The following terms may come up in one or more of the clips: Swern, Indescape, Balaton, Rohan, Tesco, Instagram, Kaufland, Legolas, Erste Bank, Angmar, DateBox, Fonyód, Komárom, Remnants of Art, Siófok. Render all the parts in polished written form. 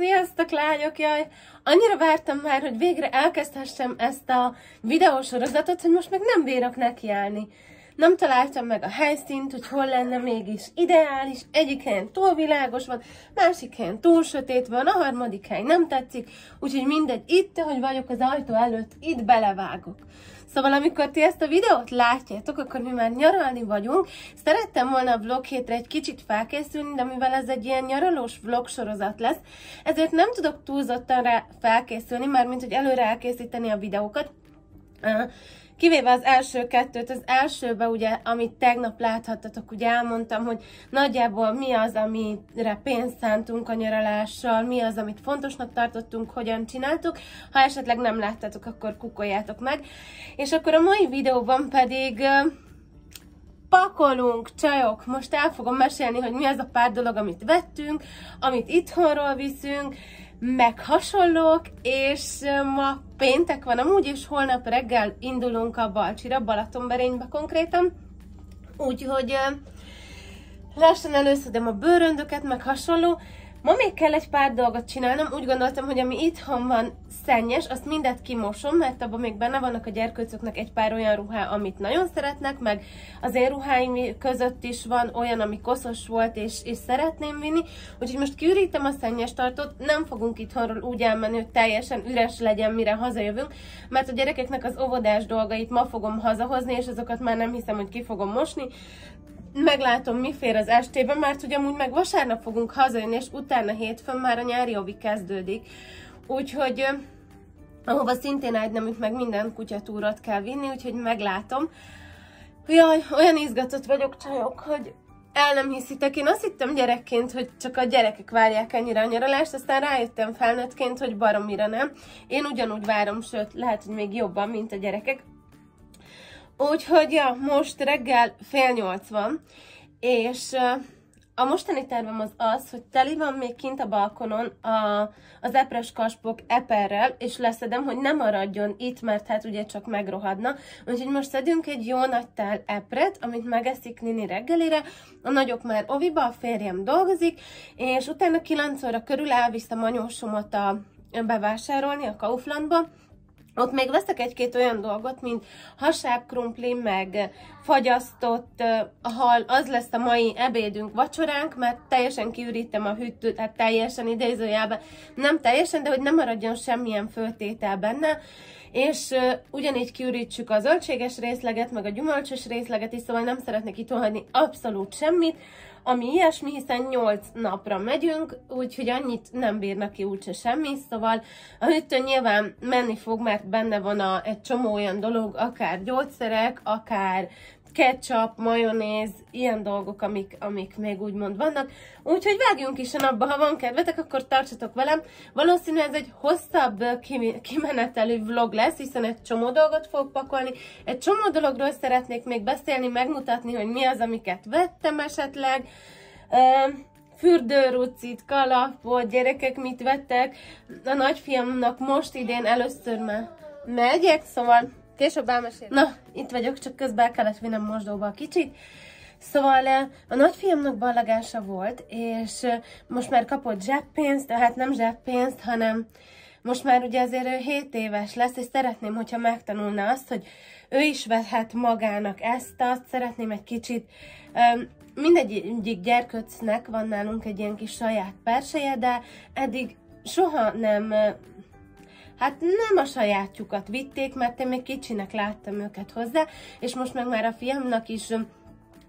Sziasztok lányok, jaj! Annyira vártam már, hogy végre elkezdhessem ezt a videósorozatot, hogy most meg nem bírok nekiállni. Nem találtam meg a helyszínt, hogy hol lenne mégis ideális, egyik helyen túl világos van, másik helyen túl sötét van, a harmadik hely nem tetszik, úgyhogy mindegy, itt, ahogy vagyok az ajtó előtt, itt belevágok. Szóval amikor ti ezt a videót látjátok, akkor mi már nyaralni vagyunk. Szerettem volna a vlog hétre egy kicsit felkészülni, de mivel ez egy ilyen nyaralós vlog sorozat lesz, ezért nem tudok túlzottan rá felkészülni, mármint hogy előre elkészíteni a videókat. Kivéve az első kettőt, az elsőben ugye, amit tegnap láthattatok, ugye elmondtam, hogy nagyjából mi az, amire pénzt szántunk a nyaralással, mi az, amit fontosnak tartottunk, hogyan csináltuk. Ha esetleg nem láttatok, akkor kukoljátok meg. És akkor a mai videóban pedig pakolunk, csajok! Most el fogom mesélni, hogy mi az a pár dolog, amit vettünk, amit itthonról viszünk, meg hasonlók, és ma péntek van amúgy, és holnap reggel indulunk a Balcsira, Balatonberénybe konkrétan, úgyhogy lassan előszedem a bőröndöket, meg hasonló. Ma még kell egy pár dolgot csinálnom, úgy gondoltam, hogy ami itthon van szennyes, azt mindet kimosom, mert abban még benne vannak a gyerkőcöknek egy pár olyan ruhá, amit nagyon szeretnek, meg az én ruháim között is van olyan, ami koszos volt, és szeretném vinni, úgyhogy most kiürítem a szennyes tartót, nem fogunk itthonról úgy elmenni, hogy teljesen üres legyen, mire hazajövünk, mert a gyerekeknek az óvodás dolgait ma fogom hazahozni, és azokat már nem hiszem, hogy ki fogom mosni. Meglátom, mi fér az estében, mert ugye amúgy meg vasárnap fogunk hazajönni, és utána hétfőn már a nyári ovi kezdődik. Úgyhogy ahova szintén ágyneműt meg minden kutyatúrot kell vinni, úgyhogy meglátom. Jaj, olyan izgatott vagyok, csajok, hogy el nem hiszitek. Én azt hittem gyerekként, hogy csak a gyerekek várják ennyire a nyaralást, aztán rájöttem felnőttként, hogy baromira nem. Én ugyanúgy várom, sőt, lehet, hogy még jobban, mint a gyerekek. Úgyhogy ja, most reggel 7:30 van, és a mostani tervem az az, hogy teli van még kint a balkonon az epres kaspok eperrel, és leszedem, hogy ne maradjon itt, mert hát ugye csak megrohadna. Úgyhogy most szedünk egy jó nagy tál epret, amit megeszik Nini reggelire, a nagyok már oviba, a férjem dolgozik, és utána 9 óra körül elviszem anyósomat bevásárolni a Kauflandba. Ott még veszek egy-két olyan dolgot, mint hasább krumpli, meg fagyasztott hal, az lesz a mai ebédünk, vacsoránk, mert teljesen kiürítem a hűtőt, tehát teljesen idézőjelben, nem teljesen, de hogy nem maradjon semmilyen főtétel benne, és ugyanígy kiürítsük a zöldséges részleget, meg a gyümölcsös részleget is, szóval nem szeretnék itt hagyni abszolút semmit, ami ilyesmi, hiszen 8 napra megyünk, úgyhogy annyit nem bírnak ki úgyse semmi, szóval a hűtő nyilván menni fog, mert benne van egy csomó olyan dolog, akár gyógyszerek, akár ketchup, majonéz, ilyen dolgok, amik még úgymond vannak. Úgyhogy vágjunk is a napba, ha van kedvetek, akkor tartsatok velem. Valószínűleg ez egy hosszabb kimenetelű vlog lesz, hiszen egy csomó dolgot fogok pakolni. Egy csomó dologról szeretnék még beszélni, megmutatni, hogy mi az, amiket vettem esetleg. Fürdőrucit, kalapot, gyerekek mit vettek. A nagyfiamnak most idén először már megyek, szóval később elmesélem. Na, itt vagyok, csak közben el kellett vinnem mosdóba a kicsit. Szóval a nagyfiamnak ballagása volt, és most már kapott zseppénzt, tehát nem zseppénzt, hanem most már ugye azért ő 7 éves lesz, és szeretném, hogyha megtanulna azt, hogy ő is vehet magának ezt-azt, szeretném egy kicsit. Mindegyik gyerkőcnek van nálunk egy ilyen kis saját perseje, de eddig soha nem... Hát nem a sajátjukat vitték, mert én még kicsinek láttam őket hozzá, és most meg már a fiamnak is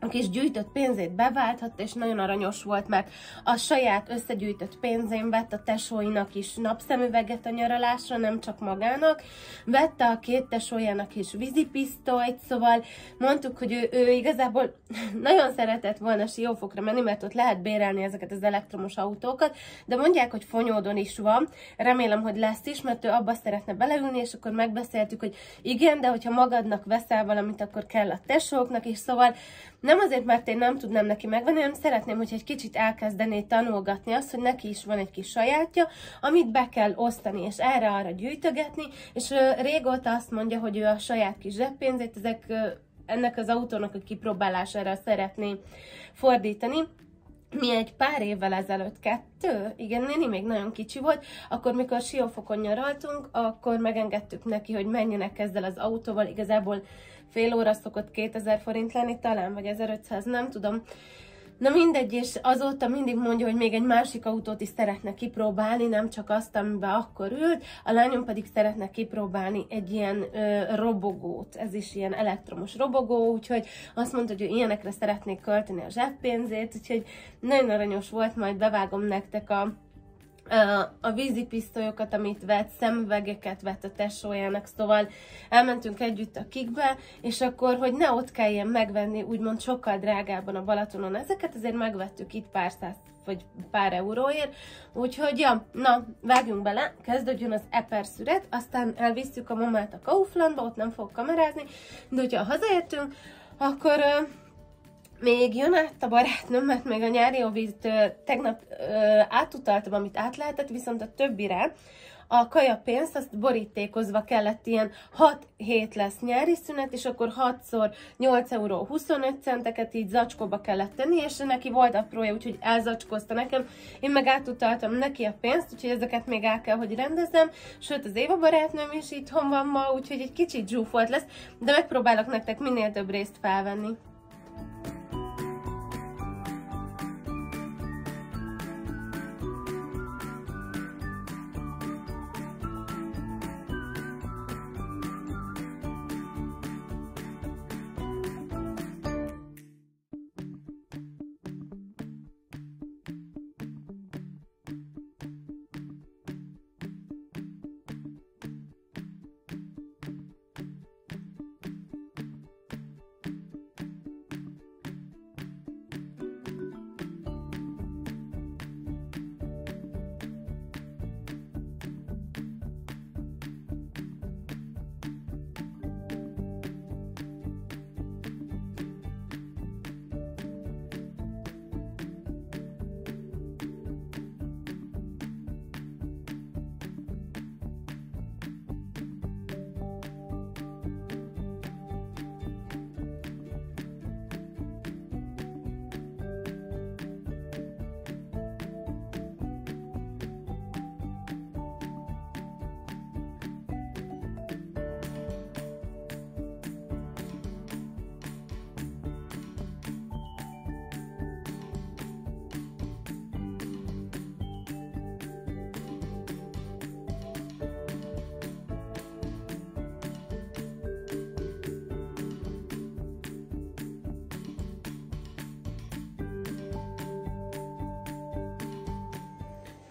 a kis gyűjtött pénzét beválthatta, és nagyon aranyos volt, mert a saját összegyűjtött pénzén vett a tesóinak is napszemüveget a nyaralásra, nem csak magának, vette a két tesójának is vízipisztolyt, szóval mondtuk, hogy ő igazából nagyon szeretett volna Siófokra menni, mert ott lehet bérelni ezeket az elektromos autókat, de mondják, hogy Fonyódon is van, remélem, hogy lesz is, mert ő abba szeretne beleülni, és akkor megbeszéltük, hogy igen, de hogyha magadnak veszel valamit, akkor kell a tesóknak is, szóval nem azért, mert én nem tudnám neki megvenni, hanem szeretném, hogyha egy kicsit elkezdené tanulgatni azt, hogy neki is van egy kis sajátja, amit be kell osztani, és erre-arra gyűjtögetni, és régóta azt mondja, hogy ő a saját kis zseppénzét ennek az autónak a kipróbálására szeretné fordítani. mi egy pár évvel ezelőtt igen, Nini még nagyon kicsi volt, akkor mikor Siófokon nyaraltunk, akkor megengedtük neki, hogy menjenek ezzel az autóval, igazából fél óra szokott 2000 forint lenni talán, vagy 1500, nem tudom. Na mindegy, és azóta mindig mondja, hogy még egy másik autót is szeretne kipróbálni, nem csak azt, amiben akkor ült, a lányom pedig szeretne kipróbálni egy ilyen robogót, ez is ilyen elektromos robogó, úgyhogy azt mondta, hogy ilyenekre szeretnék költeni a zseppénzét, úgyhogy nagyon aranyos volt, majd bevágom nektek a vízipisztolyokat, amit vett, szemüvegeket vett a tesójának, szóval elmentünk együtt a Kikbe, és akkor, hogy ne ott kelljen megvenni, úgymond sokkal drágábban a Balatonon ezeket, ezért megvettük itt pár száz vagy pár euróért, úgyhogy ja, na, vágjunk bele, kezdődjön az eperszüret, aztán elvisztük a mamát a Kauflandba, ott nem fog kamerázni, de hogyha hazaértünk, akkor még jön át a barátnőm, mert még a nyári óvit tegnap átutaltam, amit át lehetett, viszont a többire a kajapénzt azt borítékozva kellett, ilyen 6 hét lesz nyári szünet, és akkor 6-szor 8,25 euró így zacskóba kellett tenni, és neki volt aprója, úgyhogy elzacskózta nekem, én meg átutaltam neki a pénzt, úgyhogy ezeket még el kell, hogy rendezzem, sőt az Éva barátnőm is itthon van ma, úgyhogy egy kicsit zsúfolt lesz, de megpróbálok nektek minél több részt felvenni.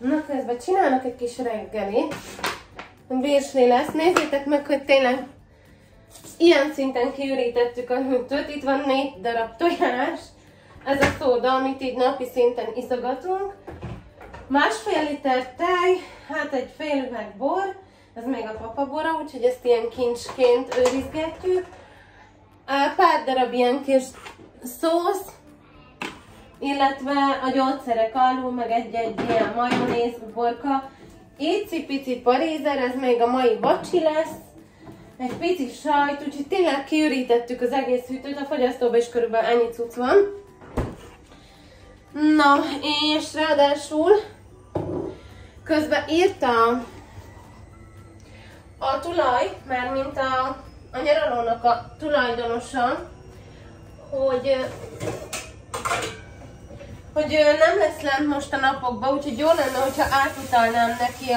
Na, közben csinálnak egy kis reggelit, virsli lesz, nézzétek meg, hogy tényleg ilyen szinten kiürítettük a hűtőt, itt van 4 darab tojás, ez a szóda, amit így napi szinten iszogatunk, 1,5 liter tej, hát egy fél üveg bor, ez még a papabora, úgyhogy ezt ilyen kincsként őrizgetjük, pár darab ilyen kis szósz, illetve a gyógyszerek alul, meg egy-egy ilyen majonéz, borka, icipici parézer, ez még a mai vacsi lesz, egy pici sajt, úgyhogy tényleg kiürítettük az egész hűtőt, a fogyasztóban is körülbelül ennyi cucc van. Na, és ráadásul közben írta a tulaj, mármint a nyaralónak a tulajdonosa, hogy nem lesz lent most a napokban, úgyhogy jó lenne, hogyha átutalnám neki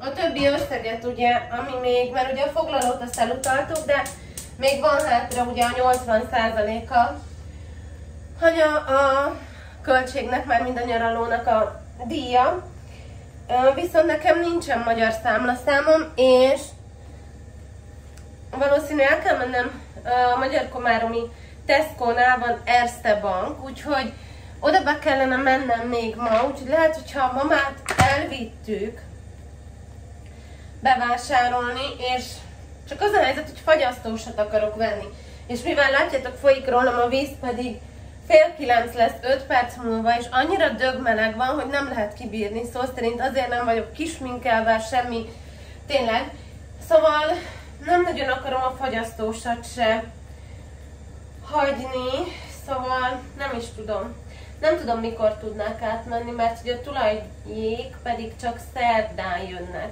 a többi összeget, ugye, ami még, mert ugye a foglalót azt elutaltuk, de még van hátra ugye a 80%-a, hogy a költségnek, már mind a nyaralónak a díja, viszont nekem nincsen magyar számlaszámom, és valószínűleg el kell mennem a Magyar Komáromi Tesco-nál van Erste Bank, úgyhogy oda be kellene mennem még ma, úgyhogy lehet, hogyha a mamát elvittük bevásárolni, és csak az a helyzet, hogy fagyasztósat akarok venni. És mivel látjátok, folyik rólam a víz, pedig fél 9 lesz 5 perc múlva, és annyira dögmeleg van, hogy nem lehet kibírni, szó szerint azért nem vagyok kisminkelve, semmi, tényleg. Szóval nem nagyon akarom a fagyasztósat se hagyni, szóval nem is tudom. Nem tudom, mikor tudnák átmenni, mert ugye a tulajjék pedig csak szerdán jönnek.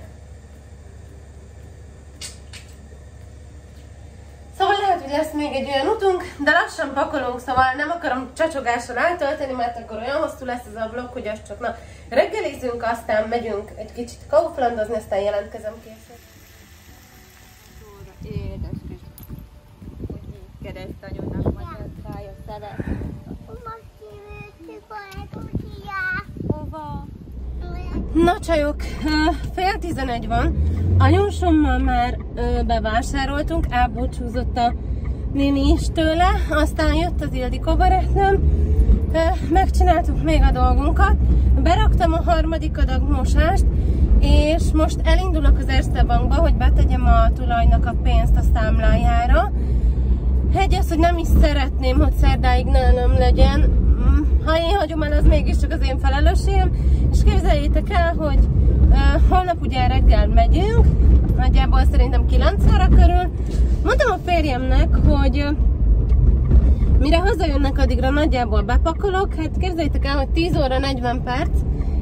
Szóval lehet, hogy lesz még egy olyan utunk, de lassan pakolunk, szóval nem akarom csacsogással eltölteni, mert akkor olyan hosszú lesz ez a vlog, hogy az csak na, reggelizünk, aztán megyünk egy kicsit kauflandozni, aztán jelentkezem később. Édes kis, hogy így kereszt anyunak, majd szája szeret. Na csajok, fél 11 van, anyósommal már bevásároltunk, elbúcsúzott a néni is tőle, aztán jött az Ildikó barátnőm, megcsináltuk még a dolgunkat, beraktam a harmadik adag mosást, és most elindulok az Erste Bankba, hogy betegyem a tulajnak a pénzt a számlájára. Egy az, hogy nem is szeretném, hogy szerdáig nálam legyen. Ha én hagyom el, az mégiscsak az én felelősségem, és képzeljétek el, hogy holnap ugye reggel megyünk, nagyjából szerintem 9 óra körül. Mondtam a férjemnek, hogy mire hazajönnek, addigra nagyjából bepakolok, hát képzeljétek el, hogy 10 óra 40 perc,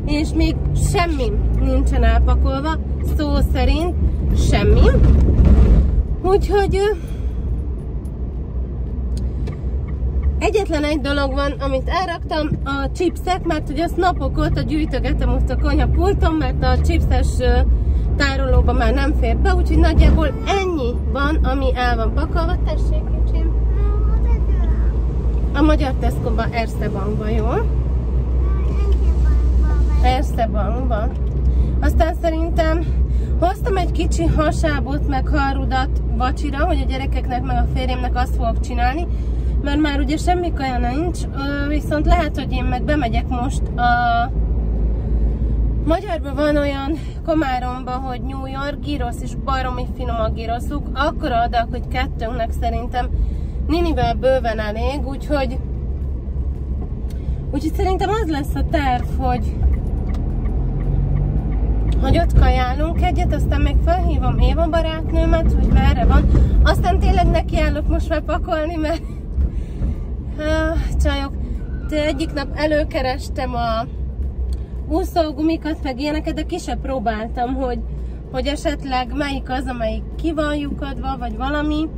és még semmi nincsen elpakolva, szó szerint semmi. Úgyhogy... egyetlen egy dolog van, amit elraktam, a chipset, mert ugye azt napok óta gyűjtögetem ott a konyhapulton, mert a chipses tárolóba már nem fér be, úgyhogy nagyjából ennyi van, ami el van pakolva. Tessék, kicsim! A Magyar Tesco-ban, Erste Bankban, jó? Erste Bankban. Aztán szerintem hoztam egy kicsi hasábot, meg harudat vacsira, hogy a gyerekeknek, meg a férjemnek azt fogok csinálni, mert már ugye semmi kaja nincs, viszont lehet, hogy én meg bemegyek most a... Magyarban van olyan Komáromba, hogy New York gyrosz, és baromi finom a gyroszuk, akkora adag, hogy kettőnknek szerintem ninivel bőven elég, úgyhogy... úgyhogy szerintem az lesz a terv, hogy... hogy ott kajálunk egyet, aztán meg felhívom Éva barátnőmet, hogy merre van, aztán tényleg nekiállok most már pakolni, mert... csajok, egyik nap előkerestem a úszógumikat, meg ilyeneket, de ki se próbáltam, hogy esetleg melyik az, amelyik ki van lyukadva, vagy valami.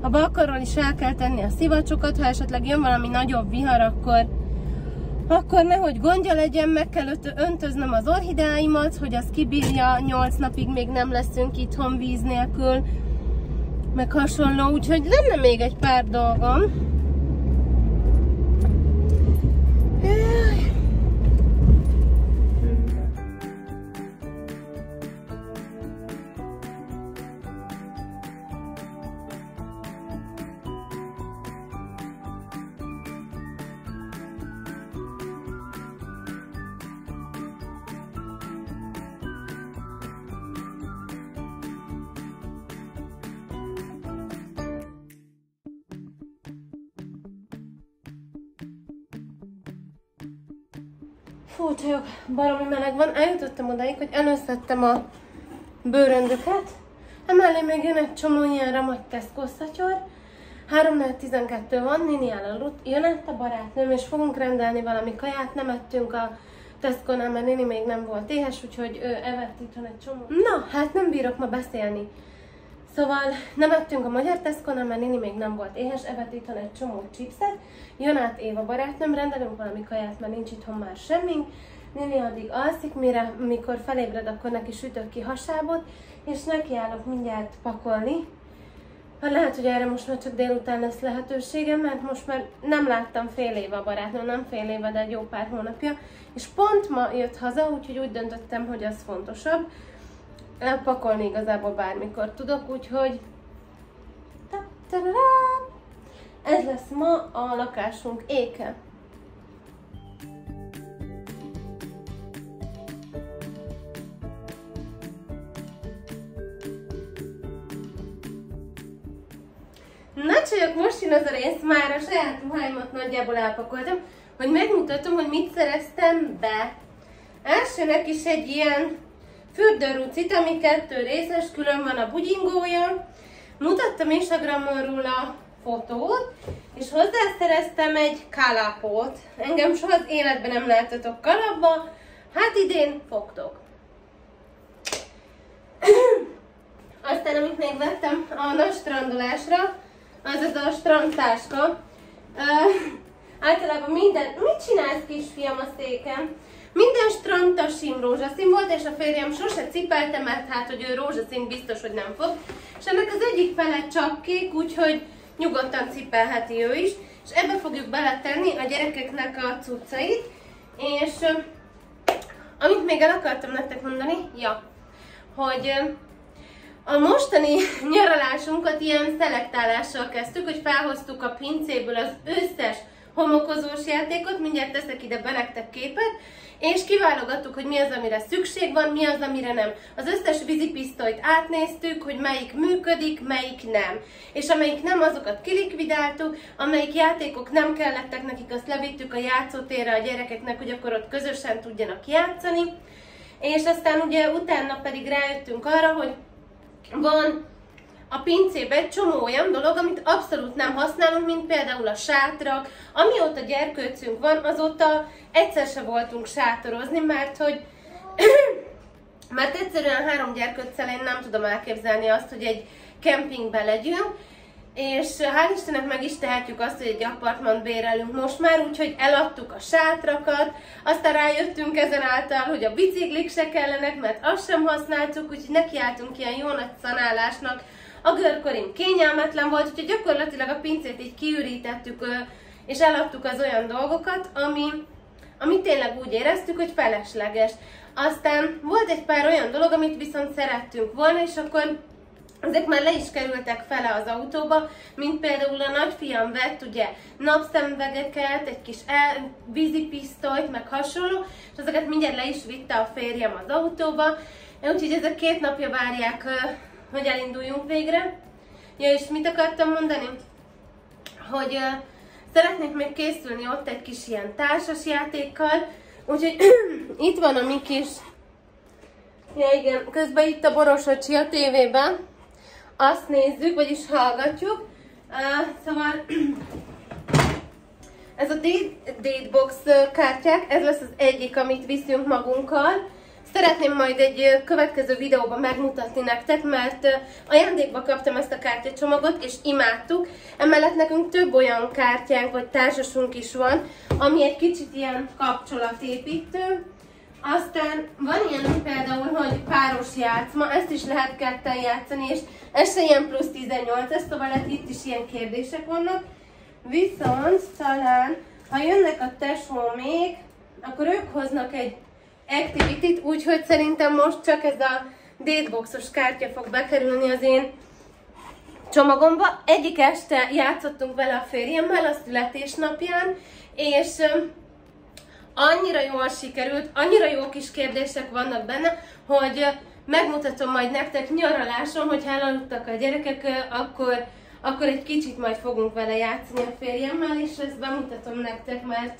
A balkarról is el kell tenni a szivacsokat, ha esetleg jön valami nagyobb vihar, akkor nehogy gondja legyen, meg kell öntöznem az orchideáimat, hogy az kibírja, 8 napig még nem leszünk itthon víz nélkül, meg hasonló, úgyhogy lenne még egy pár dolgom. Fú, csajok, baromi meleg van. Eljutottam odáig, hogy előszedtem a bőröndöket. Emellé még jön egy csomó ilyen ramagy Tesco szatyor. 3-12 van, Nini elaludt. Jön át a barátnőm, és fogunk rendelni valami kaját. Nem ettünk a Tesco-nál, mert Nini még nem volt éhes, úgyhogy ő evett itthon egy csomó. Na, hát nem bírok ma beszélni. Szóval nem ettünk a Magyar Tesco-nál, mert Nini még nem volt éhes, evett itthon egy csomó chipset. Jön át Éva barátnőm, rendelünk valami kaját, mert nincs itthon már semmi. Nini addig alszik, mire, mikor felébred, akkor neki sütök ki hasábot, és nekiállok mindjárt pakolni. Hát lehet, hogy erre most már csak délután lesz lehetőségem, mert most már nem láttam fél éve a barátnőm, nem fél éve, de egy jó pár hónapja. És pont ma jött haza, úgyhogy úgy döntöttem, hogy az fontosabb. Elpakolni igazából bármikor tudok, úgyhogy ez lesz ma a lakásunk éke. Na csajok, most jön az a rész, már a saját ruháimat nagyjából elpakoltam, hogy megmutatom, hogy mit szereztem be. Elsőnek is egy ilyen fürdőrucit, ami 2 részes, külön van a bugyingója. Mutattam Instagramon róla fotót, és hozzászereztem egy kalapot. Engem soha az életben nem láttatok kalapba, hát idén fogtok. Aztán amit még vettem a nagy strandolásra, az a strandtáska. Általában minden... Mit csinálsz, kisfiam, a széken? Minden strandtasim rózsaszín volt, és a férjem sose cipelte, mert hát, hogy ő rózsaszín biztos, hogy nem fog. És ennek az egyik fele csak kék, úgyhogy nyugodtan cipelheti ő is. És ebbe fogjuk beletenni a gyerekeknek a cuccait. És amit még el akartam nektek mondani, ja, hogy a mostani nyaralásunkat ilyen szelektálással kezdtük, hogy felhoztuk a pincéből az összes homokozós játékot, mindjárt teszek ide be nektek képet, és kiválogattuk, hogy mi az, amire szükség van, mi az, amire nem. Az összes vízipisztolyt átnéztük, hogy melyik működik, melyik nem. És amelyik nem, azokat kilikvidáltuk, amelyik játékok nem kellettek nekik, azt levittük a játszótérre a gyerekeknek, hogy akkor ott közösen tudjanak játszani. És aztán ugye utána pedig rájöttünk arra, hogy van a pincében egy csomó olyan dolog, amit abszolút nem használunk, mint például a sátrak. Amióta gyerkőcünk van, azóta egyszer se voltunk sátorozni, mert hogy mert egyszerűen 3 gyerkőccel én nem tudom elképzelni azt, hogy egy kempingbe legyünk. És hál' Istennek meg is tehetjük azt, hogy egy apartmant bérelünk most már, úgyhogy eladtuk a sátrakat, aztán rájöttünk ezen által, hogy a biciklik se kellenek, mert azt sem használtuk, úgyhogy nekiálltunk ilyen jó nagy szanálásnak. A görkorim kényelmetlen volt, úgyhogy gyakorlatilag a pincét így kiürítettük, és eladtuk az olyan dolgokat, ami tényleg úgy éreztük, hogy felesleges. Aztán volt egy pár olyan dolog, amit viszont szerettünk volna, és akkor ezek már le is kerültek fele az autóba, mint például a nagyfiam vett ugye napszemüvegeket, egy kis vízipisztolyt, meg hasonló, és ezeket mindjárt le is vitte a férjem az autóba, úgyhogy ezek 2 napja várják, hogy elinduljunk végre. Ja, és mit akartam mondani? Hogy szeretnék még készülni ott egy kis ilyen társasjátékkal, úgyhogy itt van a mi kis... Ja igen, közben itt a Borosocsi a tévében. Azt nézzük, vagyis hallgatjuk. Szóval ez a DateBox kártyák, ez lesz az egyik, amit viszünk magunkkal. Szeretném majd egy következő videóban megmutatni nektek, mert ajándékba kaptam ezt a kártyacsomagot, és imádtuk. Emellett nekünk több olyan kártyánk, vagy társasunk is van, ami egy kicsit ilyen kapcsolatépítő. Aztán van ilyen például, hogy páros játszma, ezt is lehet ketten játszani, és ez se ilyen plusz 18, ez tovább itt is ilyen kérdések vannak. Viszont talán, ha jönnek a tesómék, akkor ők hoznak egy activity-t, úgyhogy szerintem most csak ez a dateboxos kártya fog bekerülni az én csomagomba. Egyik este játszottunk vele a férjemmel a születésnapján, és annyira jól sikerült, annyira jó kis kérdések vannak benne, hogy megmutatom majd nektek nyaraláson, hogy elaludtak a gyerekek, akkor egy kicsit majd fogunk vele játszani a férjemmel, és ezt bemutatom nektek, mert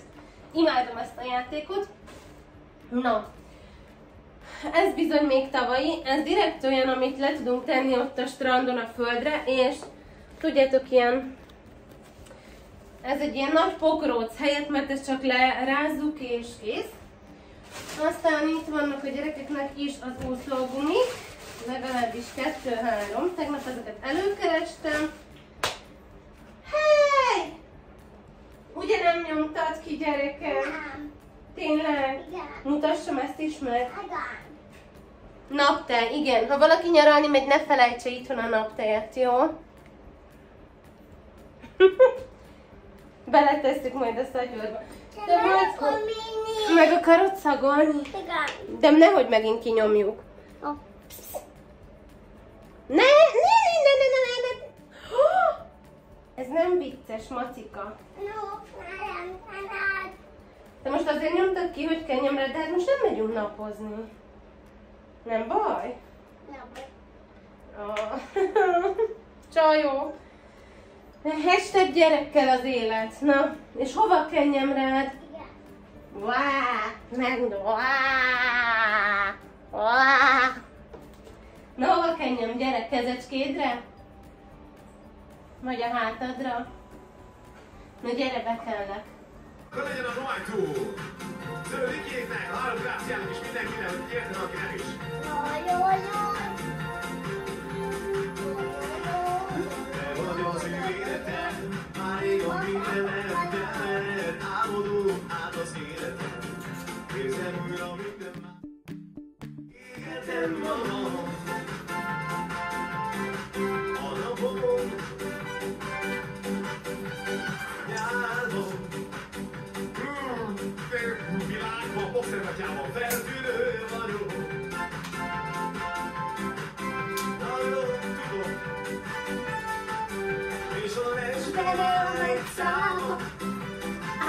imádom ezt a játékot. Na, ez bizony még tavalyi, ez direkt olyan, amit le tudunk tenni ott a strandon a földre, és tudjátok, ilyen... Ez egy ilyen nagy pokróc helyett, mert ezt csak lerázzuk és kész. Aztán itt vannak a gyerekeknek is az úszógumi, legalábbis 2-3. Tegnap ezeket előkerestem. Hey! Ugye nem nyomtad ki, gyerekem? Tényleg? Mutassam ezt is meg. Naptej, igen. Ha valaki nyaralni megy, ne felejtse itthon a naptejet, jó? Beletesszük majd a szagyorba. De meg akarod szagolni? Igen. De nehogy megint kinyomjuk. Oh. Ne. Oh! Ez nem vicces, Macika. No, nem. De most azért nyomtad ki, hogy kenyemre, de hát most nem megyünk napozni. Nem baj? Nem baj. Oh. Csajó. Hashtag gyerekkel az élet. Na, és hova kenjem rád? Igen. Na, hova kenjem, gyerek, kezecskédre? Majd a hátadra. Na gyere, betelnek. Na legyen a rajtó! Zöldikjéknek, Hárok Gráciának és mindenkinek, hogy érted akinek is. Jaj, jaj! Te vagy az ő életed, már rég a minden elvitett, álmodó át az életed. Érzem újra minden már. Életem magam. Szervetjában feltűnő vagyok. Nagyon tudom. És a lesbelem egy száma,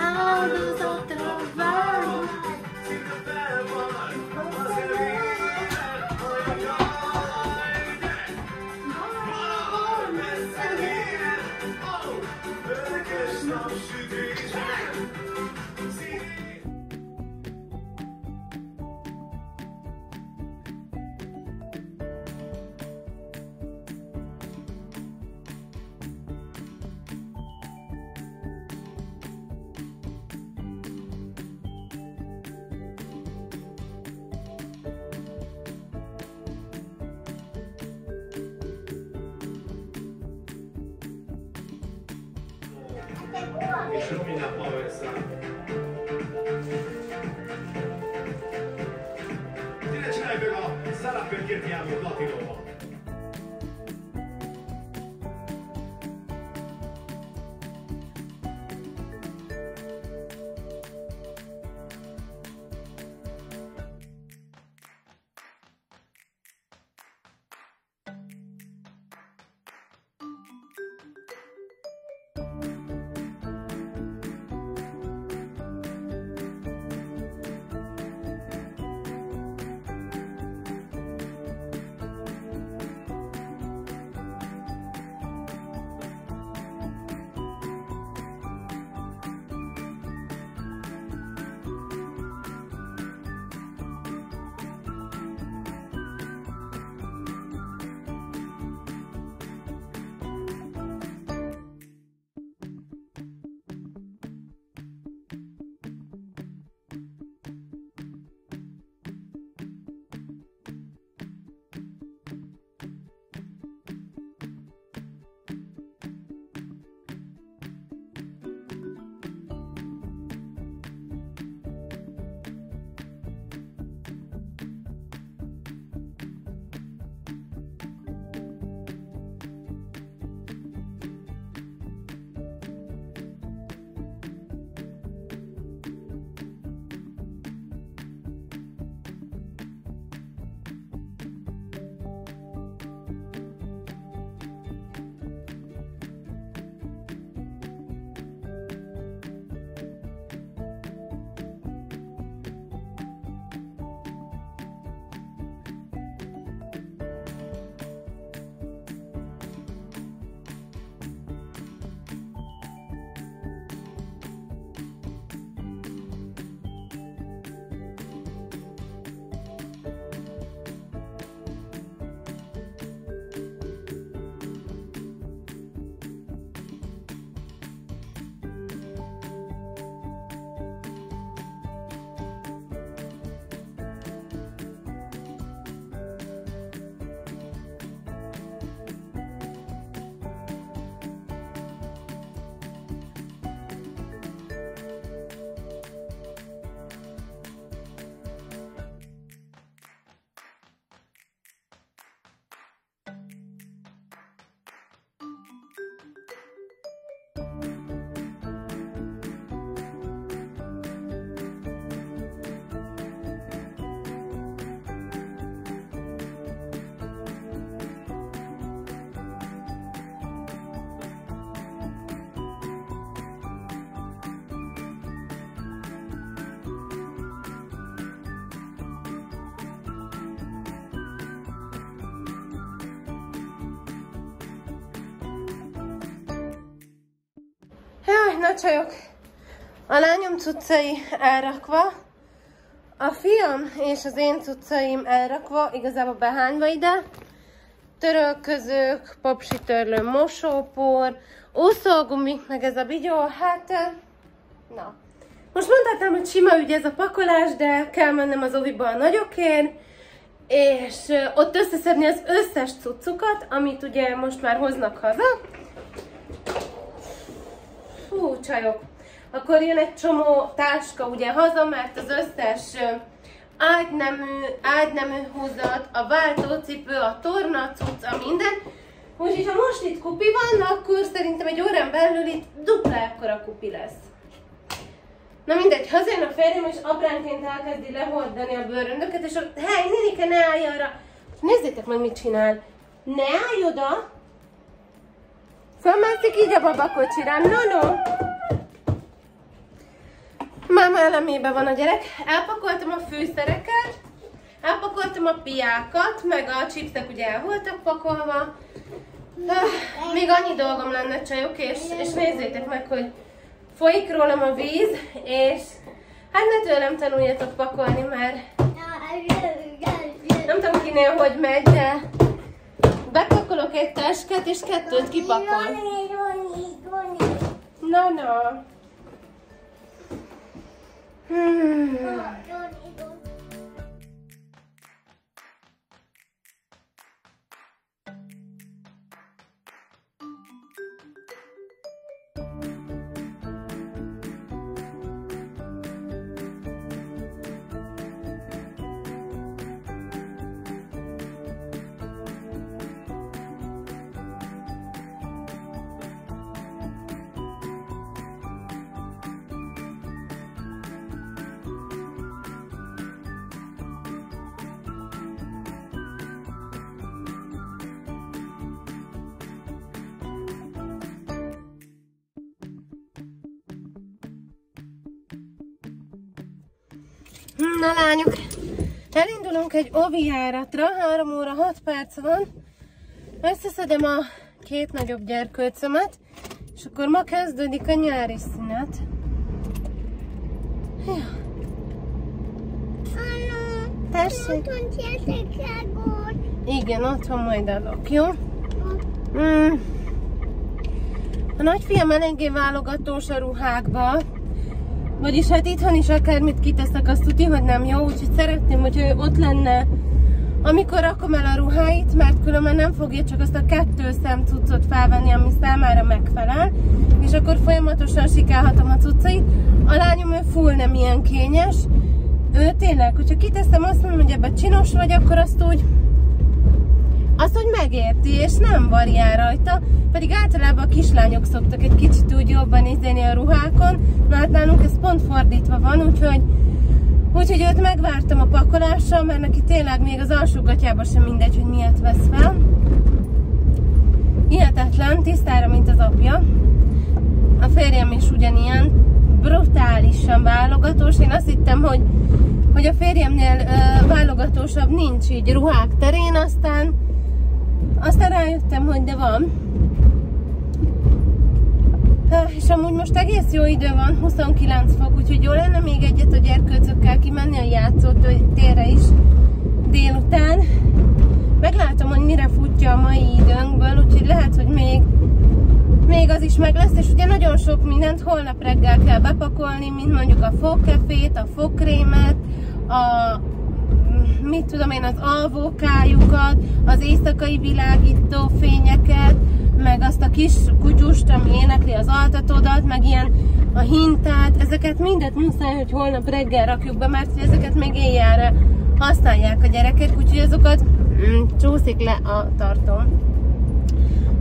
áldozatra várom. Szinte fel van az előtted, hogy jaj, de valahol messze véred. Örökös napsütésben. És hogy minden valószám. Tényleg csinálj meg a szállapőrkért járó latinóba. Jaj, na csajok, a lányom cuccai elrakva, a fiam és az én cuccaim elrakva, igazából behányva ide. törölközők, papsitörlő, mosópor, úszógumik, meg ez a bigyó, hát na. Most mondhatnám, hogy sima ügy ez a pakolás, de kell mennem az oviba a nagyokért, és ott összeszedni az összes cuccukat, amit ugye most már hoznak haza. Fú, csajok! Akkor jön egy csomó táska ugye haza, mert az összes ágynemű húzat, a váltócipő, a torna, cucc, a minden. Úgyhogy ha most itt kupi van, akkor szerintem egy órán belül itt dupla ekkora kupi lesz. Na mindegy, hazajön a férjem, és apránként elkezdi lehordani a bőröndöket, és ott, hely, Ninike, ne állj arra! Nézzétek meg, mit csinál! Ne állj oda! Fölmászik így a babakocsirán, no! Máma elemében van a gyerek. Elpakoltam a fűszereket, elpakoltam a piákat, meg a chipsek ugye el voltak pakolva. Még annyi dolgom lenne, csajok, és nézzétek meg, hogy folyik rólam a víz, és hát ne tőlem tanuljatok pakolni, mert nem tudom kinél, hogy megy, de bepakolok egy táskát, és kettőt kipakol. Na, na. Na lányok, elindulunk egy ovijáratra, 3 óra 6 perc van, összeszedem a két nagyobb gyerkőcömet, és akkor ma kezdődik a nyári szünet. Ja. Anna, tessék? Igen, ott van majd adok, jó? A nagyfiam eléggé válogatós a ruhákba. Vagyis hát itthon is akármit kiteszek, azt tudni, hogy nem jó, úgyhogy szeretném, hogy ő ott lenne, amikor rakom el a ruháit, mert különben nem fogja csak azt a 2 szem cuccot felvenni, ami számára megfelel, és akkor folyamatosan sikálhatom a cuccait. A lányom, ő full nem ilyen kényes, ő tényleg, hogyha kiteszem, azt mondom, hogy ebben csinos vagy, akkor azt úgy megérti, és nem varjál rajta, pedig általában a kislányok szoktak egy kicsit úgy jobban nézni a ruhákon, na hát nálunk ez pont fordítva van, úgyhogy őt megvártam a pakolással, mert neki tényleg még az alsógatyában sem mindegy, hogy miért vesz fel. Hihetetlen, tisztára, mint az apja. A férjem is ugyanilyen, brutálisan válogatós. Én azt hittem, hogy a férjemnél válogatósabb nincs így ruhák terén, aztán rájöttem, hogy de van. És amúgy most egész jó idő van, 29 fok, úgyhogy jó lenne még egyet a gyerkőcökkel kimenni a játszótérre is délután. Meglátom, hogy mire futja a mai időnkből, úgyhogy lehet, hogy még az is meg lesz, és ugye nagyon sok mindent holnap reggel kell bepakolni, mint mondjuk a fogkefét, a fogkrémet, a mit tudom én, az alvókájukat, az éjszakai világító fényeket, meg azt a kis kutyust, ami énekli az altatódat, meg ilyen a hintát, ezeket mindet muszáj, hogy holnap reggel rakjuk be, mert ezeket még éjjelre használják a gyerekek, úgyhogy azokat csúszik le a tartóm.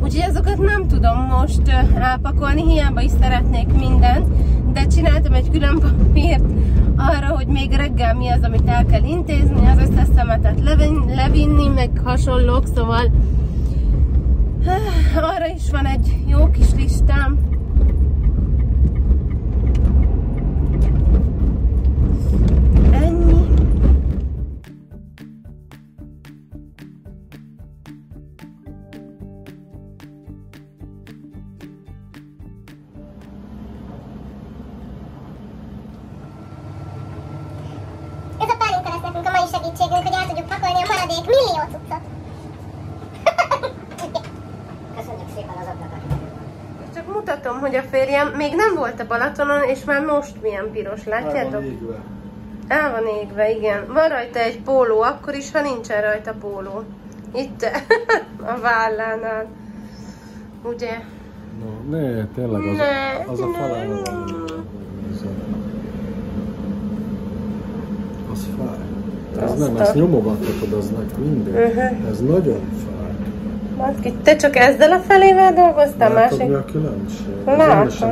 Úgyhogy azokat nem tudom most elpakolni, hiába is szeretnék mindent, de csináltam egy külön papírt arra, hogy még reggel mi az, amit el kell intézni, az összes szemetet levinni, meg hasonlók, szóval arra is van egy jó kis listám. Ennyi. Ez a pálinka lesz nekünk a mai segítségünk, hogy el tudjuk pakolni a maradék millió cuccot. látom, hogy a férjem még nem volt a Balatonon, és már most milyen piros, látjátok? El van égve. El van égve, igen. Van rajta egy póló, akkor is, ha nincsen rajta póló. Itt a vállánál. Ugye? No, ne, tényleg az ne, az a falára van. Az fáj. Ez nem, ezt nyomogathatod, aznak mindig. Ez nagyon fáj. Maszki, te csak ezzel a felével dolgoztál, a másik? Látod, mi a különbség? Látom.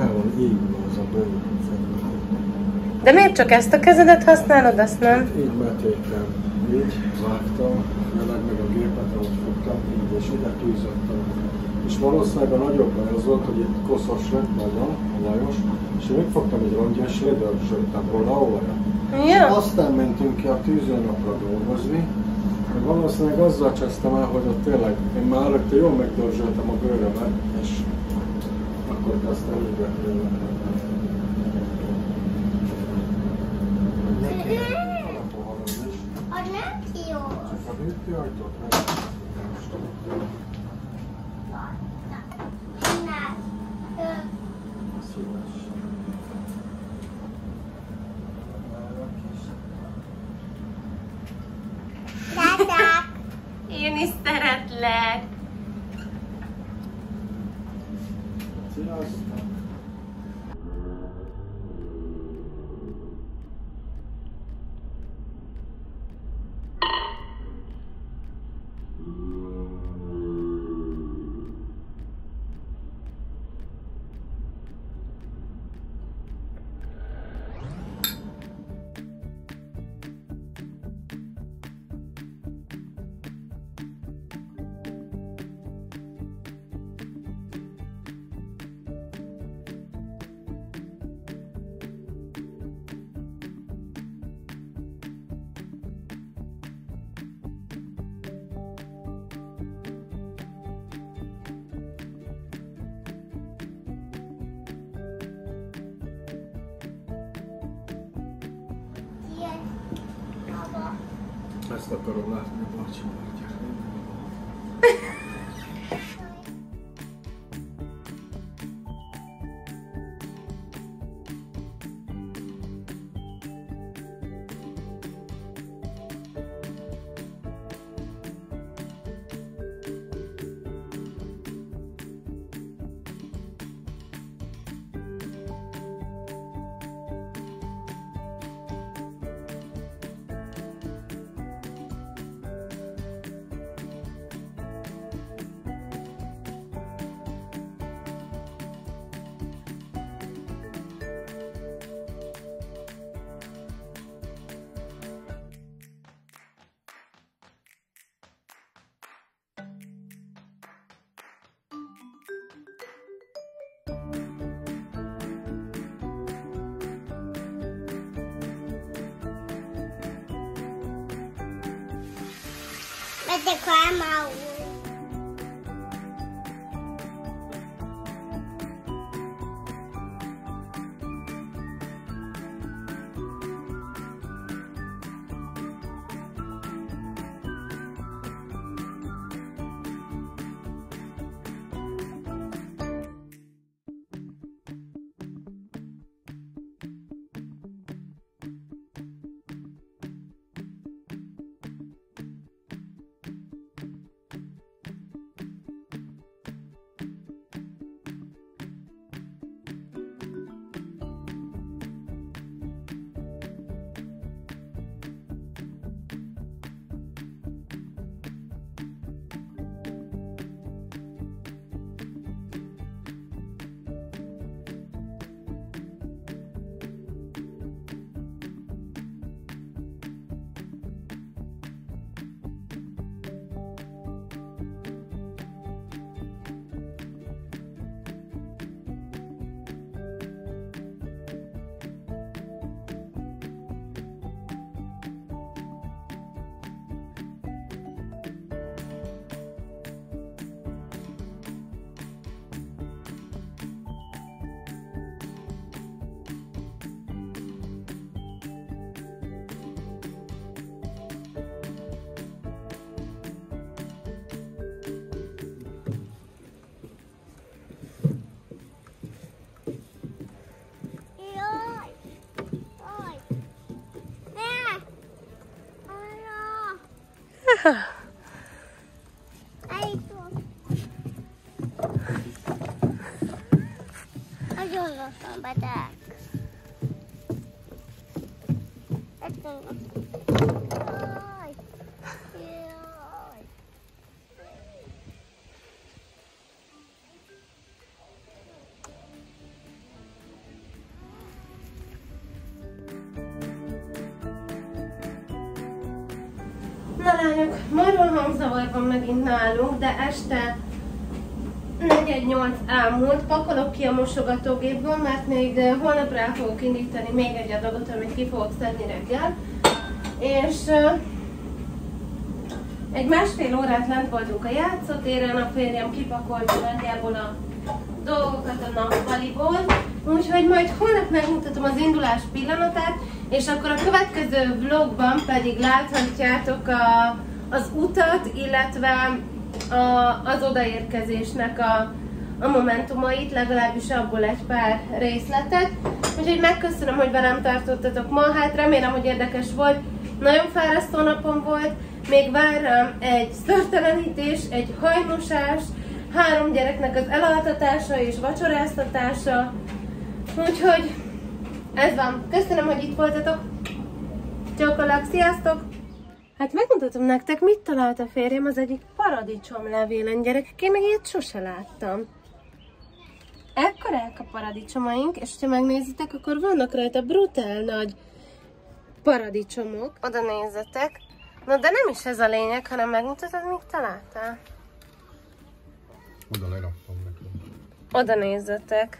El van égve az a bőr. De miért csak ezt a kezedet használod, azt nem? Hát így betétem. Így vágtam, jelenleg meg a gépet, ahogy fogtam, így és ide tűzöttem. És valószínűleg a nagyobb az volt, hogy itt koszos lett nagyon, olajos, és én megfogtam egy rongyos, és ledörzsöltem róla óra. Ja. És aztán mentünk ki a tűzőnapra dolgozni, valószínűleg azzal csesztem el, hogy ott tényleg én már előtte jól megdörzsöltem a bőrömet, és akkor kezdtem így Én is szeretlek! Ezt akarom látni, bocsi, bocsi. With the grandma. Nagyon lassan bedek. Nagyon lassan. Jaj! Jaj! Na lányok, nagyon hangzavar van megint nálunk, de este 4-8 elmúlt, pakolok ki a mosogatógépből, mert még holnap rá fogok indítani még egy adagot, amit ki fogok szedni reggel. És egy másfél órát lent voltunk a játszótéren, a férjem kipakolta nagyjából a dolgokat a nappaliból, úgyhogy majd holnap megmutatom az indulás pillanatát, és akkor a következő vlogban pedig láthatjátok az utat, illetve az odaérkezésnek a momentumait, legalábbis abból egy pár részletet. Úgyhogy megköszönöm, hogy velem tartottatok ma, hát remélem, hogy érdekes volt. Nagyon fárasztó napom volt, még vár rám egy szörtelenítés, egy hajmosás, 3 gyereknek az elaltatása és vacsoráztatása. Úgyhogy ez van. Köszönöm, hogy itt voltatok. Csókolak, sziasztok! Hát megmutatom nektek, mit talált a férjem az egyik paradicsomlevélen, gyerekek. Én meg ilyet sose láttam. Ekkorák a paradicsomaink, és ha megnézitek, akkor vannak rajta brutál nagy paradicsomok. Oda nézzetek. Na de nem is ez a lényeg, hanem megmutatod, mit találtál. Oda leraktam nekem. Oda nézzetek.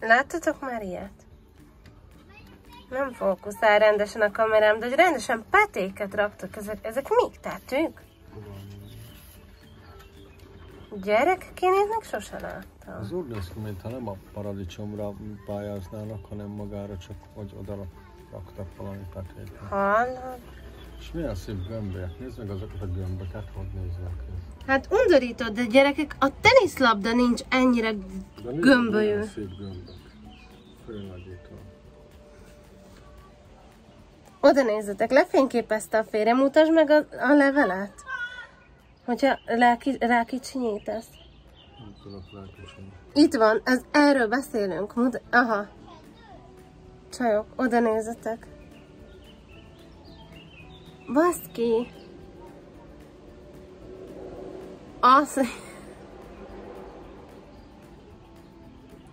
Láttatok már ilyet? Nem fókuszál rendesen a kamerám, de hogy rendesen petéket raktak, ezek még tettük? Gyerekek, én ilyet még sose láttam. Az úgy néz ki, mintha nem a paradicsomra pályáznának, hanem magára csak, hogy oda raktak valami petéket. Hallod? És milyen szép gömbék, nézd meg azokat a gömböket, hogy néznek ki. Hát undorítod, de gyerekek, a teniszlabda nincs ennyire gömbölyű. De szép gömbök, fölnagyító. Oda nézzetek, lefényképezte a férjem, mutasd meg a levelet, hogyha rákicsinyítesz. Nem tudok rákicsinyítani. Itt van, erről beszélünk. Aha. Csajok, oda nézzetek. Baszki!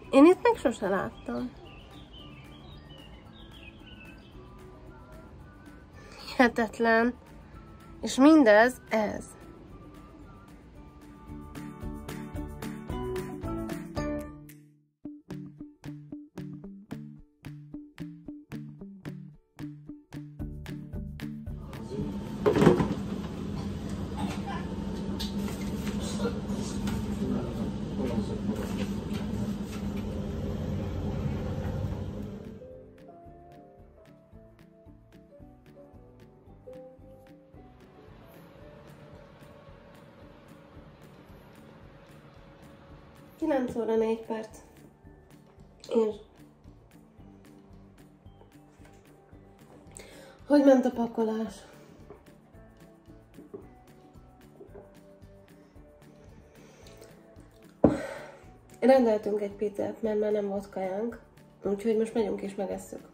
Én itt meg sose láttam. Hihetetlen. És mindez ez. Óra 4 perc. És hogy ment a pakolás? Rendeltünk egy pizzát, mert már nem volt kajánk, úgyhogy most megyünk és megesszük.